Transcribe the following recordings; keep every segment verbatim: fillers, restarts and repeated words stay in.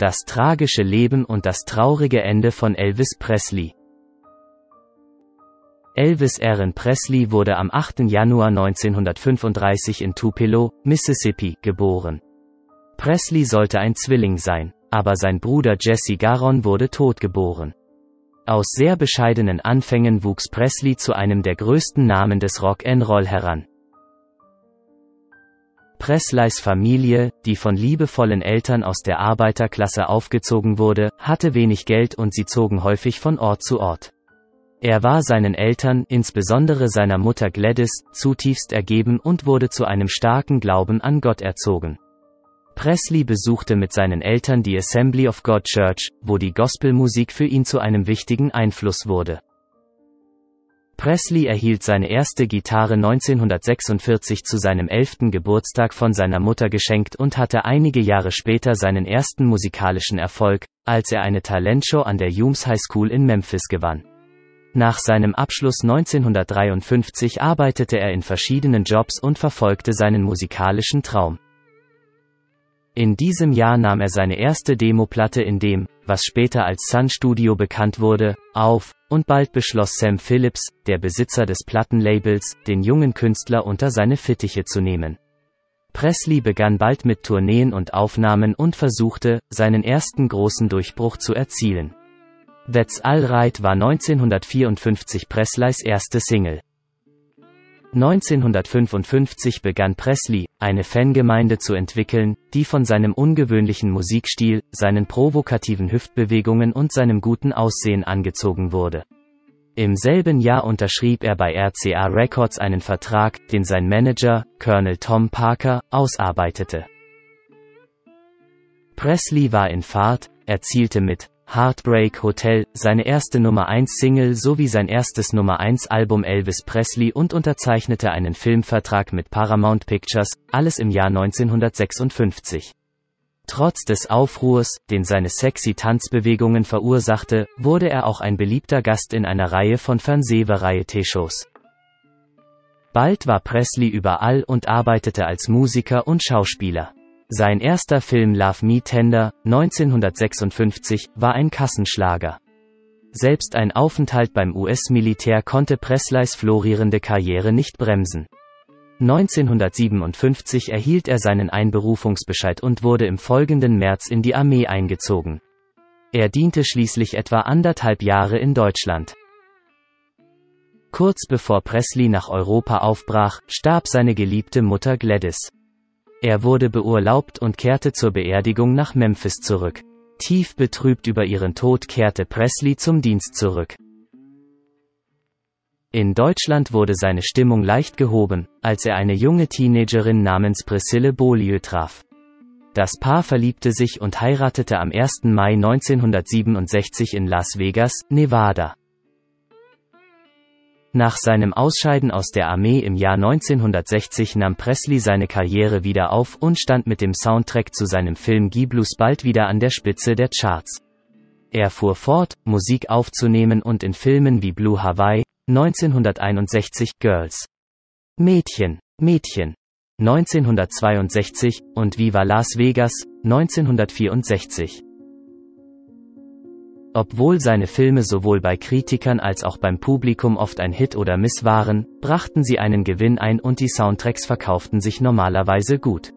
Das tragische Leben und das traurige Ende von Elvis Presley. Elvis Aaron Presley wurde am achten Januar neunzehnhundertfünfunddreißig in Tupelo, Mississippi, geboren. Presley sollte ein Zwilling sein, aber sein Bruder Jesse Garon wurde totgeboren. Aus sehr bescheidenen Anfängen wuchs Presley zu einem der größten Namen des Rock'n'Roll heran. Presleys Familie, die von liebevollen Eltern aus der Arbeiterklasse aufgezogen wurde, hatte wenig Geld und sie zogen häufig von Ort zu Ort. Er war seinen Eltern, insbesondere seiner Mutter Gladys, zutiefst ergeben und wurde zu einem starken Glauben an Gott erzogen. Presley besuchte mit seinen Eltern die Assembly of God Church, wo die Gospelmusik für ihn zu einem wichtigen Einfluss wurde. Presley erhielt seine erste Gitarre neunzehnhundertsechsundvierzig zu seinem elften Geburtstag von seiner Mutter geschenkt und hatte einige Jahre später seinen ersten musikalischen Erfolg, als er eine Talentshow an der Humes High School in Memphis gewann. Nach seinem Abschluss neunzehnhundertdreiundfünfzig arbeitete er in verschiedenen Jobs und verfolgte seinen musikalischen Traum. In diesem Jahr nahm er seine erste Demoplatte in dem, was später als Sun Studio bekannt wurde, auf, und bald beschloss Sam Phillips, der Besitzer des Plattenlabels, den jungen Künstler unter seine Fittiche zu nehmen. Presley begann bald mit Tourneen und Aufnahmen und versuchte, seinen ersten großen Durchbruch zu erzielen. That's All Right war neunzehnhundertvierundfünfzig Presleys erste Single. neunzehnhundertfünfundfünfzig begann Presley, eine Fangemeinde zu entwickeln, die von seinem ungewöhnlichen Musikstil, seinen provokativen Hüftbewegungen und seinem guten Aussehen angezogen wurde. Im selben Jahr unterschrieb er bei R C A Records einen Vertrag, den sein Manager, Colonel Tom Parker, ausarbeitete. Presley war in Fahrt, erzielte mit Heartbreak Hotel seine erste Nummer eins Single sowie sein erstes Nummer eins Album Elvis Presley und unterzeichnete einen Filmvertrag mit Paramount Pictures, alles im Jahr neunzehnhundertsechsundfünfzig. Trotz des Aufruhrs, den seine sexy Tanzbewegungen verursachte, wurde er auch ein beliebter Gast in einer Reihe von Fernseh-Variété-Shows. Bald war Presley überall und arbeitete als Musiker und Schauspieler. Sein erster Film Love Me Tender, neunzehnhundertsechsundfünfzig, war ein Kassenschlager. Selbst ein Aufenthalt beim U S-Militär konnte Presleys florierende Karriere nicht bremsen. neunzehnhundertsiebenundfünfzig erhielt er seinen Einberufungsbescheid und wurde im folgenden März in die Armee eingezogen. Er diente schließlich etwa anderthalb Jahre in Deutschland. Kurz bevor Presley nach Europa aufbrach, starb seine geliebte Mutter Gladys. Er wurde beurlaubt und kehrte zur Beerdigung nach Memphis zurück. Tief betrübt über ihren Tod kehrte Presley zum Dienst zurück. In Deutschland wurde seine Stimmung leicht gehoben, als er eine junge Teenagerin namens Priscilla Beaulieu traf. Das Paar verliebte sich und heiratete am ersten Mai neunzehnhundertsiebenundsechzig in Las Vegas, Nevada. Nach seinem Ausscheiden aus der Armee im Jahr neunzehnhundertsechzig nahm Presley seine Karriere wieder auf und stand mit dem Soundtrack zu seinem Film G I Blues bald wieder an der Spitze der Charts. Er fuhr fort, Musik aufzunehmen und in Filmen wie Blue Hawaii, neunzehnhunderteinundsechzig, Girls! Mädchen, Mädchen, neunzehnhundertzweiundsechzig, und Viva Las Vegas, neunzehnhundertvierundsechzig. Obwohl seine Filme sowohl bei Kritikern als auch beim Publikum oft ein Hit oder Miss waren, brachten sie einen Gewinn ein und die Soundtracks verkauften sich normalerweise gut.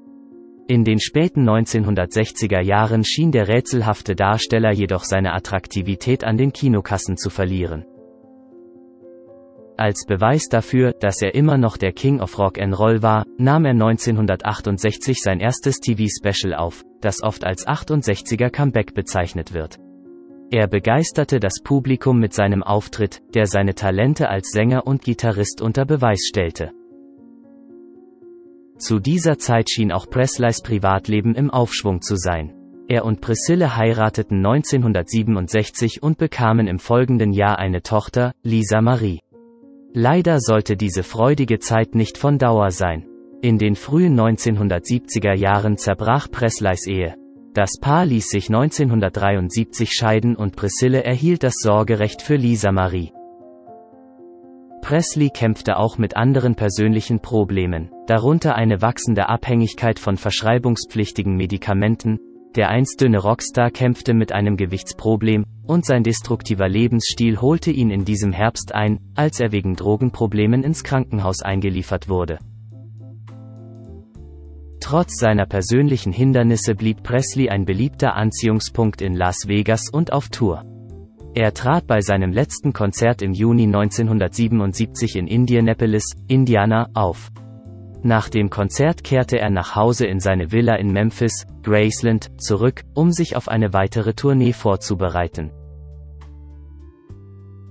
In den späten neunzehnhundertsechziger Jahren schien der rätselhafte Darsteller jedoch seine Attraktivität an den Kinokassen zu verlieren. Als Beweis dafür, dass er immer noch der King of Rock'n'Roll war, nahm er neunzehnhundertachtundsechzig sein erstes T V-Special auf, das oft als achtundsechziger Comeback bezeichnet wird. Er begeisterte das Publikum mit seinem Auftritt, der seine Talente als Sänger und Gitarrist unter Beweis stellte. Zu dieser Zeit schien auch Presleys Privatleben im Aufschwung zu sein. Er und Priscilla heirateten neunzehnhundertsiebenundsechzig und bekamen im folgenden Jahr eine Tochter, Lisa Marie. Leider sollte diese freudige Zeit nicht von Dauer sein. In den frühen neunzehnhundertsiebziger Jahren zerbrach Presleys Ehe. Das Paar ließ sich neunzehnhundertdreiundsiebzig scheiden und Priscilla erhielt das Sorgerecht für Lisa Marie. Presley kämpfte auch mit anderen persönlichen Problemen, darunter eine wachsende Abhängigkeit von verschreibungspflichtigen Medikamenten, Der einst dünne Rockstar kämpfte mit einem Gewichtsproblem, und sein destruktiver Lebensstil holte ihn in diesem Herbst ein, als er wegen Drogenproblemen ins Krankenhaus eingeliefert wurde. Trotz seiner persönlichen Hindernisse blieb Presley ein beliebter Anziehungspunkt in Las Vegas und auf Tour. Er trat bei seinem letzten Konzert im Juni neunzehnhundertsiebenundsiebzig in Indianapolis, Indiana, auf. Nach dem Konzert kehrte er nach Hause in seine Villa in Memphis, Graceland, zurück, um sich auf eine weitere Tournee vorzubereiten.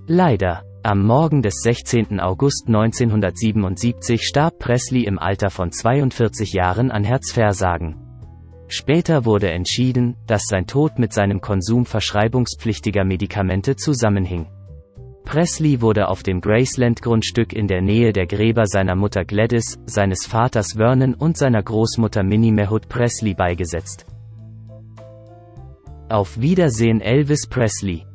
Leider, am Morgen des sechzehnten August neunzehnhundertsiebenundsiebzig starb Presley im Alter von zweiundvierzig Jahren an Herzversagen. Später wurde entschieden, dass sein Tod mit seinem Konsum verschreibungspflichtiger Medikamente zusammenhing. Presley wurde auf dem Graceland-Grundstück in der Nähe der Gräber seiner Mutter Gladys, seines Vaters Vernon und seiner Großmutter Minnie Mae Presley beigesetzt. Auf Wiedersehen, Elvis Presley.